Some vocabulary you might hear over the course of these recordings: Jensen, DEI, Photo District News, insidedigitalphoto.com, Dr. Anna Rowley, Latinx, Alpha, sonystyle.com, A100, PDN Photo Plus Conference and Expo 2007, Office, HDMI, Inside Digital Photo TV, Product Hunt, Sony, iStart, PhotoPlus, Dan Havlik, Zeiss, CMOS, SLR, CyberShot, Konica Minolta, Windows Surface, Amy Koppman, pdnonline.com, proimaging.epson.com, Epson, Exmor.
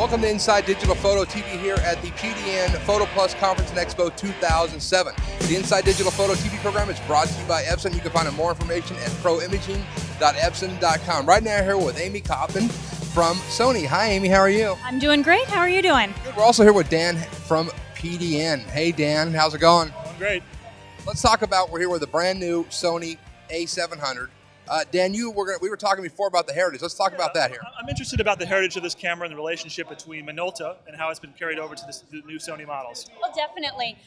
Welcome to Inside Digital Photo TV here at the PDN Photo Plus Conference and Expo 2007. The Inside Digital Photo TV program is brought to you by Epson. You can find out more information at proimaging.epson.com. Right now I'm here with Amy Koppman from Sony. Hi Amy, how are you? I'm doing great. How are you doing? Good. We're also here with Dan from PDN. Hey Dan, how's it going? I'm great. Let's talk about, we're here with a brand new Sony A700. Dan, we were talking before about the heritage. Let's talk about that here. I'm interested about the heritage of this camera and the relationship between Minolta and how it's been carried over to the new Sony models. Well, definitely.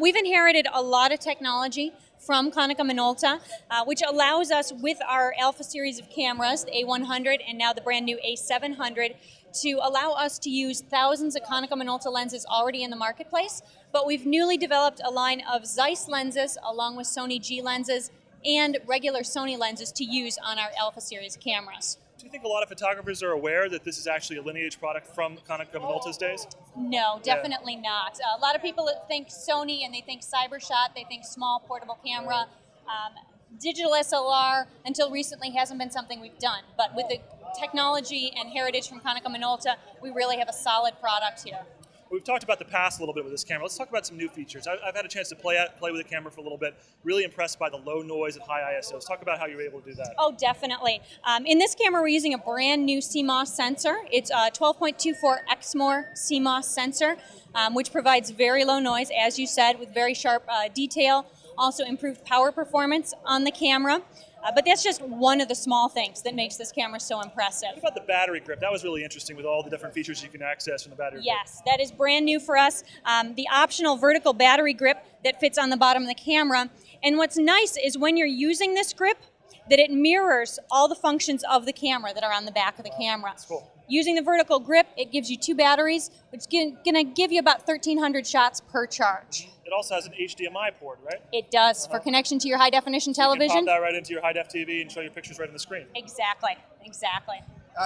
We've inherited a lot of technology from Konica Minolta, which allows us with our Alpha series of cameras, the A100 and now the brand new A700, to allow us to use thousands of Konica Minolta lenses already in the marketplace. But we've newly developed a line of Zeiss lenses along with Sony G lenses and regular Sony lenses to use on our Alpha series cameras. Do you think a lot of photographers are aware that this is actually a lineage product from Konica Minolta's days? No, definitely not. A lot of people think Sony and they think CyberShot, they think small portable camera. Digital SLR until recently hasn't been something we've done, but with the technology and heritage from Konica Minolta, we really have a solid product here. We've talked about the past a little bit with this camera. Let's talk about some new features. I've had a chance to play with the camera for a little bit. Really impressed by the low noise and high ISOs. Talk about how you were able to do that. Oh, definitely. In this camera, we're using a brand new CMOS sensor. It's a 12.24 Exmor CMOS sensor, which provides very low noise, as you said, with very sharp detail. Also improved power performance on the camera. But that's just one of the small things that makes this camera so impressive. What about the battery grip? That was really interesting with all the different features you can access from the battery grip. Yes, that is brand new for us. The optional vertical battery grip that fits on the bottom of the camera. And what's nice is when you're using this grip, that it mirrors all the functions of the camera that are on the back of the camera. That's cool. Using the vertical grip, it gives you two batteries, which is going to give you about 1,300 shots per charge. It also has an HDMI port, right? It does, for connection to your high-definition television. You can pop that right into your high-def TV and show your pictures right on the screen. Exactly, exactly.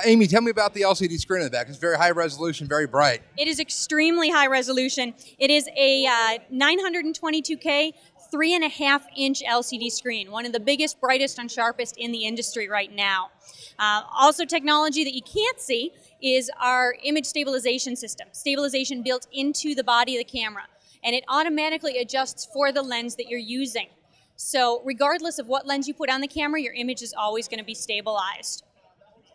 Amy, tell me about the LCD screen in the back. It's very high resolution, very bright. It is extremely high resolution. It is a 922K, 3.5-inch LCD screen, one of the biggest, brightest, and sharpest in the industry right now. Also, technology that you can't see is our image stabilization system, stabilization built into the body of the camera. And it automatically adjusts for the lens that you're using. So regardless of what lens you put on the camera, your image is always going to be stabilized.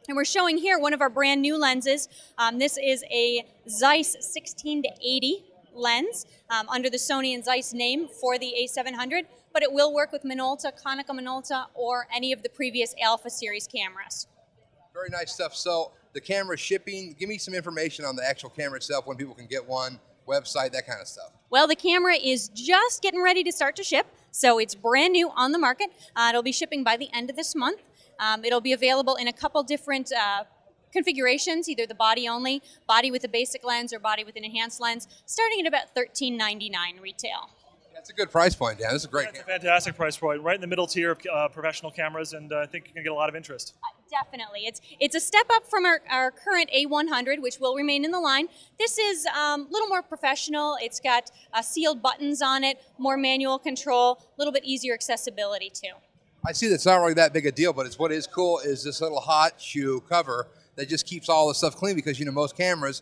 And we're showing here one of our brand new lenses. This is a Zeiss 16-80 lens under the Sony and Zeiss name for the A700, but it will work with Minolta, Konica Minolta, or any of the previous Alpha series cameras. Very nice stuff. So the camera shipping, give me some information on the actual camera itself, when people can get one, website, that kind of stuff. Well, the camera is just getting ready to start to ship, so it's brand new on the market. It'll be shipping by the end of this month. It'll be available in a couple different configurations, either the body only, body with a basic lens, or body with an enhanced lens, starting at about $13.99 retail. That's a good price point, Dan. This is a great camera. That's a fantastic price point, right in the middle tier of professional cameras, and I think you're going to get a lot of interest. Definitely. It's a step up from our current A100, which will remain in the line. This is a little more professional. It's got sealed buttons on it, more manual control, a little bit easier accessibility, too. I see that's not really that big a deal, but it's what is cool is this little hot shoe cover that just keeps all the stuff clean because, you know, most cameras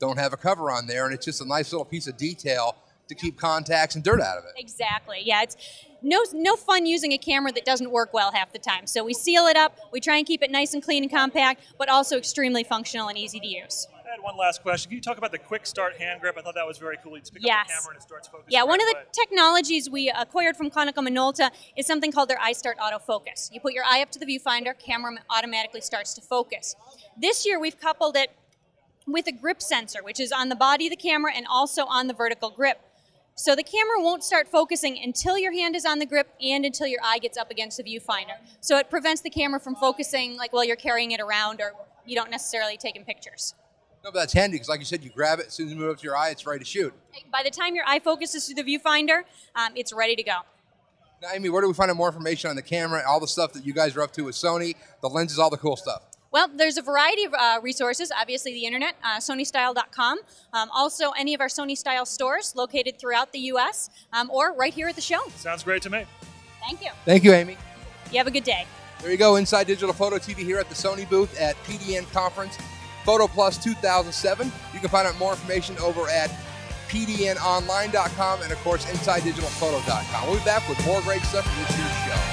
don't have a cover on there, and it's just a nice little piece of detail to keep contacts and dirt out of it. Exactly, yeah. It's no fun using a camera that doesn't work well half the time. So we seal it up, we try and keep it nice and clean and compact, but also extremely functional and easy to use. I had one last question. Can you talk about the quick start hand grip? I thought that was very cool. You just pick up the camera and it starts focusing. Yeah, one of the technologies we acquired from Konica Minolta is something called their iStart autofocus. You put your eye up to the viewfinder, camera automatically starts to focus. This year we've coupled it with a grip sensor, which is on the body of the camera and also on the vertical grip. So the camera won't start focusing until your hand is on the grip and until your eye gets up against the viewfinder. So it prevents the camera from focusing like while you're carrying it around or you don't necessarily taking pictures. No, but that's handy because like you said, you grab it, as soon as you move up to your eye, it's ready to shoot. By the time your eye focuses through the viewfinder, it's ready to go. Now, Amy, where do we find out more information on the camera, all the stuff that you guys are up to with Sony, the lenses, all the cool stuff? Well, there's a variety of resources, obviously the internet, sonystyle.com, also any of our Sony Style stores located throughout the U.S. Or right here at the show. Sounds great to me. Thank you. Thank you, Amy. You have a good day. There you go, Inside Digital Photo TV here at the Sony booth at PDN Conference Photo Plus 2007. You can find out more information over at pdnonline.com and, of course, insidedigitalphoto.com. We'll be back with more great stuff for this year's show.